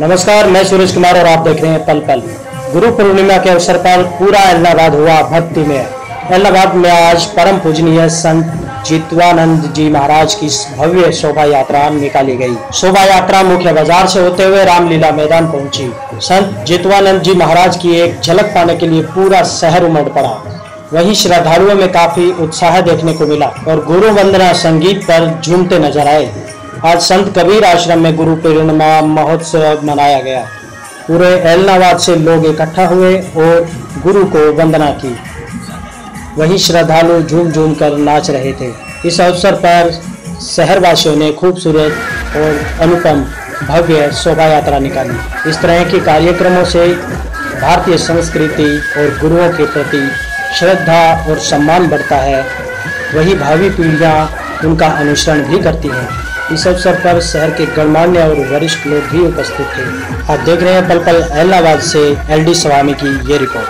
नमस्कार, मैं सूरज कुमार और आप देख रहे हैं पल पल। गुरु पूर्णिमा के अवसर पर पूरा ऐलनाबाद हुआ भक्ति में। ऐलनाबाद में आज परम पूजनीय संत जितवानंद जी महाराज की भव्य शोभा यात्रा निकाली गई। शोभा यात्रा मुख्य बाजार से होते हुए रामलीला मैदान पहुंची। संत जितवानंद जी महाराज की एक झलक पाने के लिए पूरा शहर उमड़ पड़ा। वहीं श्रद्धालुओं में काफी उत्साह देखने को मिला और गुरु वंदना संगीत पर झूमते नजर आए। आज संत कबीर आश्रम में गुरु पूर्णिमा महोत्सव मनाया गया। पूरे ऐलनाबाद से लोग इकट्ठा हुए और गुरु को वंदना की। वहीं श्रद्धालु झूम झूम कर नाच रहे थे। इस अवसर पर शहरवासियों ने खूबसूरत और अनुपम भव्य शोभा यात्रा निकाली। इस तरह के कार्यक्रमों से भारतीय संस्कृति और गुरुओं के प्रति श्रद्धा और सम्मान बढ़ता है, वही भावी पीढ़ियाँ उनका अनुसरण भी करती हैं। इस अवसर पर शहर के गणमान्य और वरिष्ठ लोग भी उपस्थित थे। आप देख रहे हैं पल पल ऐलनाबाद से LD स्वामी की ये रिपोर्ट।